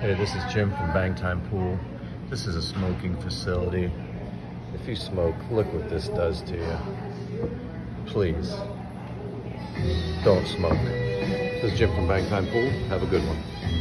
Hey, this is Jim from Bangtime Pool. This is a smoking facility. If you smoke, look what this does to you. Please, don't smoke. This is Jim from Bangtime Pool. Have a good one.